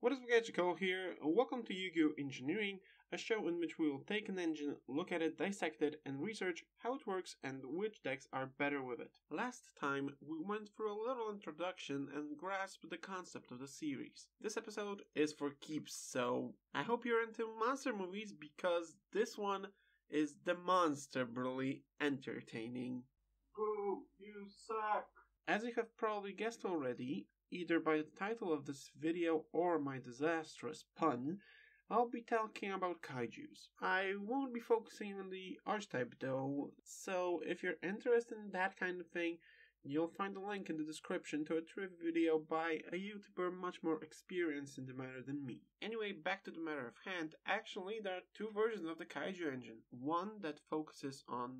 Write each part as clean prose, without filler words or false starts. What is Mugachiko here, and welcome to Yu-Gi-Oh! Engineering, a show in which we will take an engine, look at it, dissect it, and research how it works and which decks are better with it. Last time, we went through a little introduction and grasped the concept of the series. This episode is for keeps, so I hope you're into monster movies because this one is demonstrably entertaining. Boo, you suck! As you have probably guessed already, either by the title of this video or my disastrous pun, I'll be talking about kaijus. I won't be focusing on the archetype though, so if you're interested in that kind of thing, you'll find a link in the description to a terrific video by a YouTuber much more experienced in the matter than me. Anyway, back to the matter of hand, actually there are two versions of the kaiju engine. One that focuses on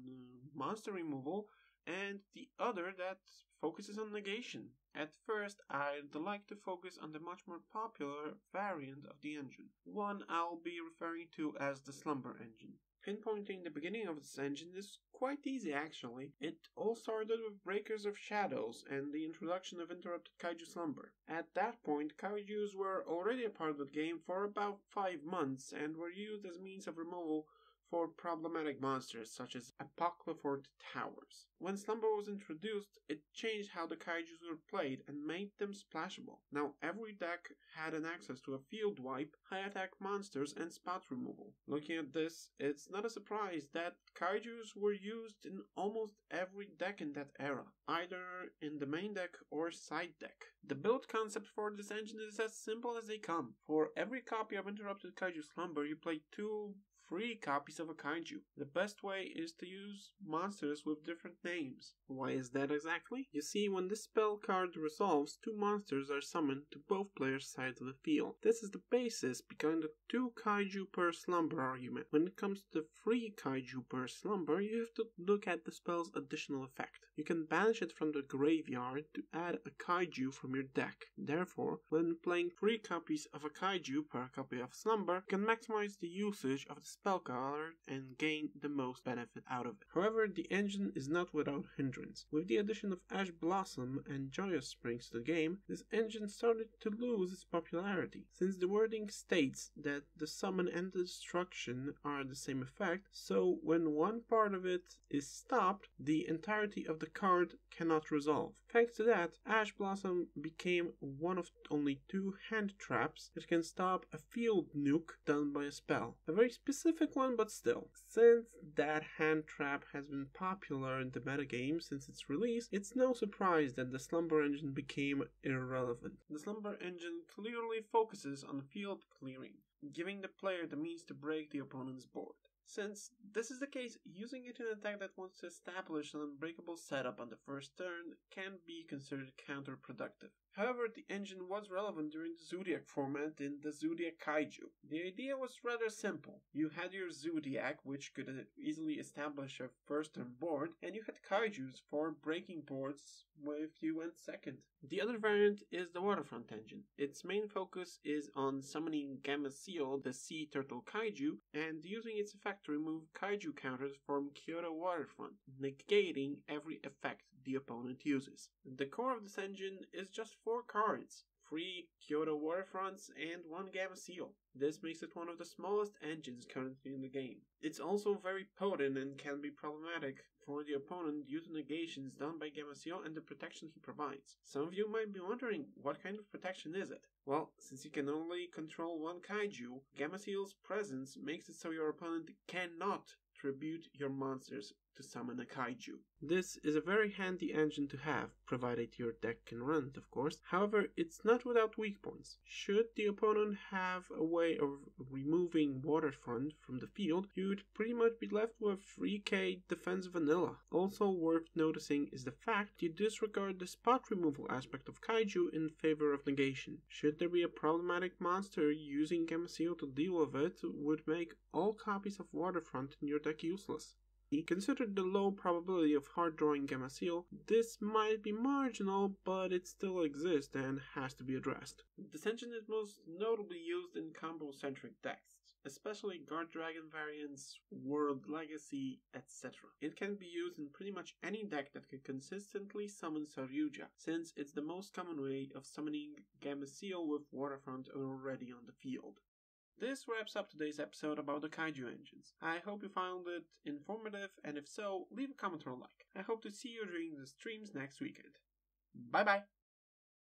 monster removal, and the other that focuses on negation. At first, I'd like to focus on the much more popular variant of the engine. One I'll be referring to as the Slumber engine. Pinpointing the beginning of this engine is quite easy actually. It all started with Breakers of Shadows and the introduction of Interrupted Kaiju Slumber. At that point, kaijus were already a part of the game for about 5 months and were used as means of removal for problematic monsters such as Apocryphort towers. When Slumber was introduced, it changed how the kaijus were played and made them splashable. Now every deck had an access to a field wipe, high attack monsters and spot removal. Looking at this, it's not a surprise that kaijus were used in almost every deck in that era, either in the main deck or side deck. The build concept for this engine is as simple as they come. For every copy of Interrupted Kaiju Slumber, you play 2 free copies of a kaiju. The best way is to use monsters with different names. Why is that exactly? You see, when this spell card resolves, 2 monsters are summoned to both players' sides of the field. This is the basis behind the 2 kaiju per slumber argument. When it comes to the 3 kaiju per slumber, you have to look at the spell's additional effect. You can banish it from the graveyard to add a kaiju from your deck. Therefore, when playing 3 copies of a kaiju per copy of slumber, you can maximize the usage of the spell card and gain the most benefit out of it. However, the engine is not without hindrance. With the addition of Ash Blossom and Joyous Springs to the game, this engine started to lose its popularity. Since the wording states that the summon and the destruction are the same effect, so when one part of it is stopped, the entirety of the card cannot resolve. Thanks to that, Ash Blossom became one of only 2 hand traps that can stop a field nuke done by a spell. A very specific one, but still. Since that hand trap has been popular in the metagame since its release, it's no surprise that the Slumber engine became irrelevant. The Slumber engine clearly focuses on field clearing, giving the player the means to break the opponent's board. Since this is the case, using it in a deck that wants to establish an unbreakable setup on the first turn can be considered counterproductive. However, the engine was relevant during the Zoodiac format in the Zoodiac Kaiju. The idea was rather simple. You had your Zoodiac, which could easily establish a first turn board, and you had Kaijus for breaking boards with you and second. The other variant is the Waterfront engine. Its main focus is on summoning Gamma Seal, the sea turtle Kaiju, and using its effect to remove Kaiju counters from Kyoto Waterfront, negating every effect the opponent uses. The core of this engine is just 4 cards, 3 Kyoto Waterfronts, and 1 Gamma Seal. This makes it one of the smallest engines currently in the game. It's also very potent and can be problematic for the opponent due to negations done by Gamma Seal and the protection he provides. Some of you might be wondering, what kind of protection is it? Well, since you can only control 1 kaiju, Gamma Seal's presence makes it so your opponent cannot tribute your monsters to summon a kaiju. This is a very handy engine to have, provided your deck can run it, of course. However, it's not without weak points. Should the opponent have a way of removing Waterfront from the field, you'd pretty much be left with 3k defense vanilla. Also worth noticing is the fact you disregard the spot removal aspect of kaiju in favor of negation. Should there be a problematic monster, using Gamma Seal to deal with it would make all copies of Waterfront in your deck useless. Considered the low probability of hard drawing Gamma Seal, this might be marginal, but it still exists and has to be addressed. This engine is most notably used in combo-centric decks. especially Guard Dragon variants, World Legacy, etc. It can be used in pretty much any deck that can consistently summon Saryuja, since it's the most common way of summoning Gamma Seal with Waterfront already on the field. This wraps up today's episode about the Kaiju engines. I hope you found it informative, and if so, leave a comment or a like. I hope to see you during the streams next weekend. Bye bye!